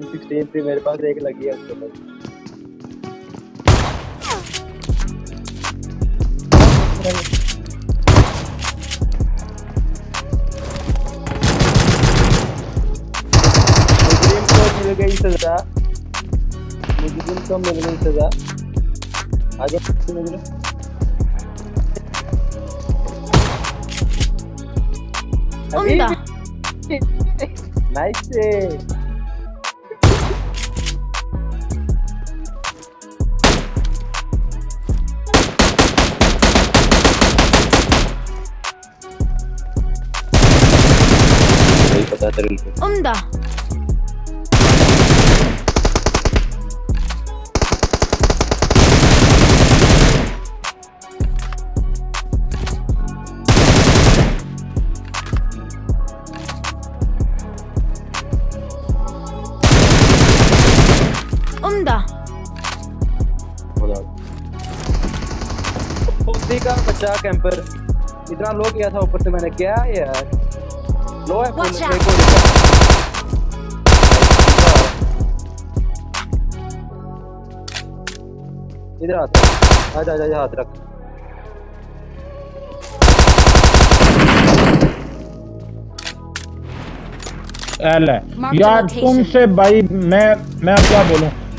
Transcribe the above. M16 थी मेरे पास, एक लगी है उसके पास। गई सजा मुझे, दिन को मिल गई सजा। आगे नाइस से नहीं पता तेरे को उम्दा का बच्चा कैंपर इतना लो किया था ऊपर से मैंने, क्या यार लो है इधर हाथ, आजा आजा हाथ रख। यार तुमसे भाई मैं क्या बोलूं।